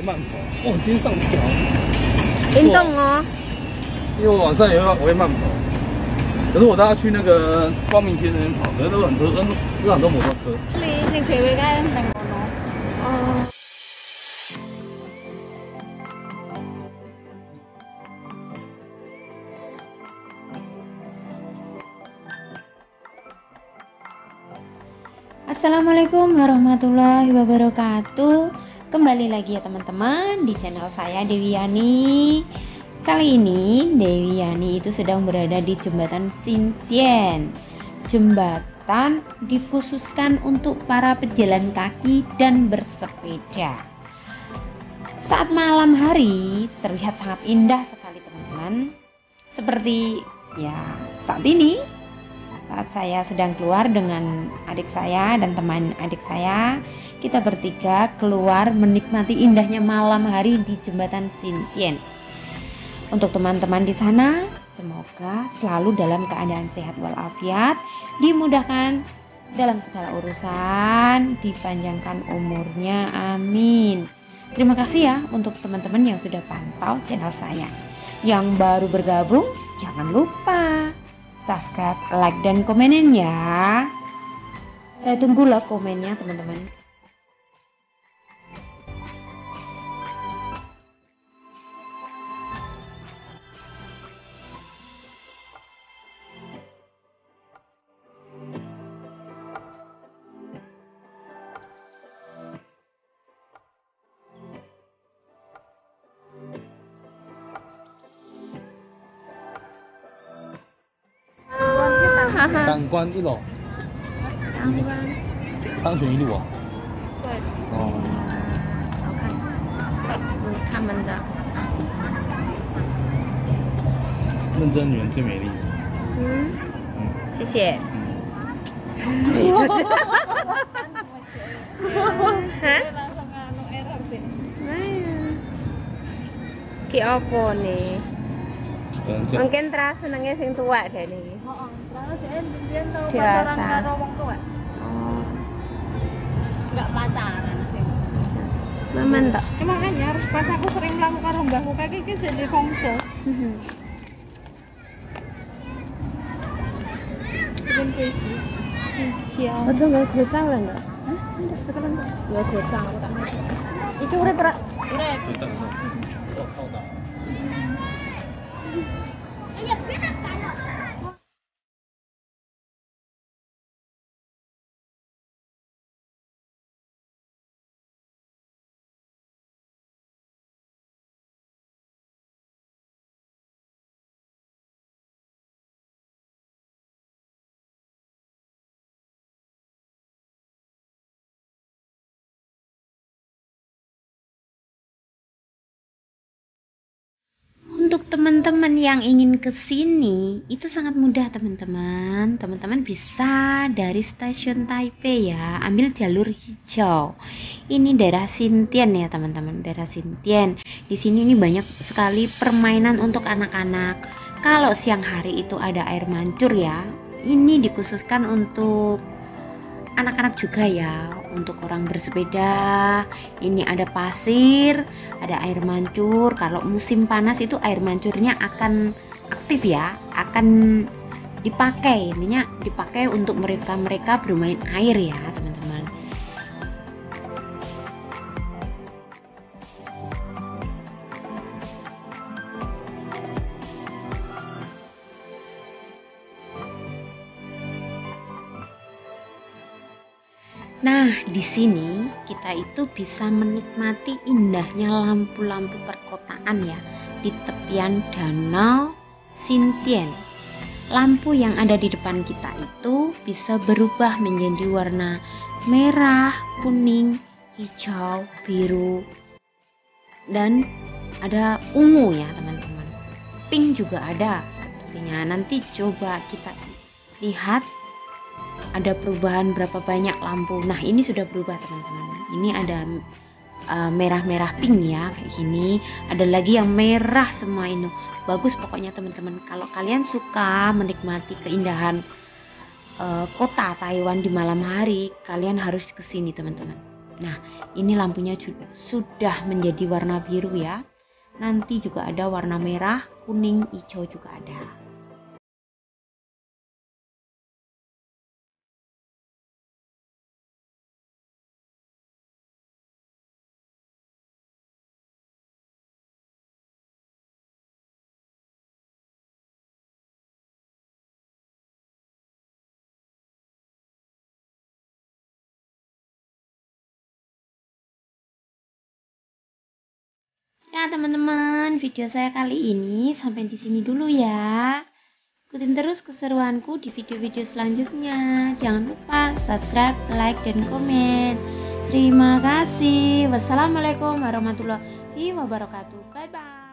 太慢跑，往街上跑。运动哦。因为我晚上也会慢跑，可是我大家去那个光明街那边跑，可是都很多摩托车。你可以干什么？ Assalamualaikum warahmatullahi wabarakatuh. Kembali lagi ya teman-teman di channel saya Dewi Yani. Kali ini Dewi Yani itu sedang berada di Jembatan Xindian. Jembatan dikhususkan untuk para pejalan kaki dan bersepeda. Saat malam hari terlihat sangat indah sekali teman-teman. Seperti ya saat ini saat saya sedang keluar dengan adik saya dan teman adik saya, kita bertiga keluar menikmati indahnya malam hari di Jembatan Xindian. Untuk teman-teman di sana, semoga selalu dalam keadaan sehat walafiat, dimudahkan dalam segala urusan, dipanjangkan umurnya, amin. Terima kasih ya untuk teman-teman yang sudah pantau channel saya. Yang baru bergabung, jangan lupa subscribe, like, dan komenin ya. Saya tunggulah komennya teman-teman. Tangguan 1楼，当选1路啊？对。哦。好看，他们的。认真女人最美丽。嗯。谢谢。Kiopo nih. Mungkin terasa senengnya sing tua deh nih. Pacaran karo wong tua. Oh. Enggak pacaran sih. Maman tak. Makanya harus pas aku sering mlaku karo mbahku kaki iki jadi kongso. Heeh. Betul enggak gocang lah enggak? Hah? Enggak sekarang enggak. Enggak gocang aku tak. Iki urip ora? Urip. Iya, benar kan? Teman-teman yang ingin ke sini itu sangat mudah teman-teman. Teman-teman bisa dari stasiun Taipei ya, ambil jalur hijau. Ini daerah Xindian ya teman-teman, daerah Xindian. Di sini ini banyak sekali permainan untuk anak-anak. Kalau siang hari itu ada air mancur ya. Ini dikhususkan untuk anak-anak juga ya, untuk orang bersepeda. Ini ada pasir, ada air mancur. Kalau musim panas itu air mancurnya akan aktif ya, akan dipakai, intinya dipakai untuk mereka bermain air ya teman-teman. Nah, di sini kita itu bisa menikmati indahnya lampu-lampu perkotaan ya di tepian danau Xindian. Lampu yang ada di depan kita itu bisa berubah menjadi warna merah, kuning, hijau, biru, dan ada ungu ya teman-teman. Pink juga ada sepertinya. Nanti coba kita lihat ada perubahan berapa banyak lampu. Nah ini sudah berubah teman-teman. Ini ada merah-merah pink ya kayak gini. Ada lagi yang merah semua ini. Bagus pokoknya teman-teman. Kalau kalian suka menikmati keindahan kota Taiwan di malam hari, kalian harus kesini teman-teman. Nah, ini lampunya sudah menjadi warna biru ya. Nanti juga ada warna merah, kuning, hijau juga ada. Nah teman-teman, video saya kali ini sampai di sini dulu ya. Ikutin terus keseruanku di video-video selanjutnya. Jangan lupa subscribe, like, dan komen. Terima kasih. Wassalamualaikum warahmatullahi wabarakatuh. Bye-bye.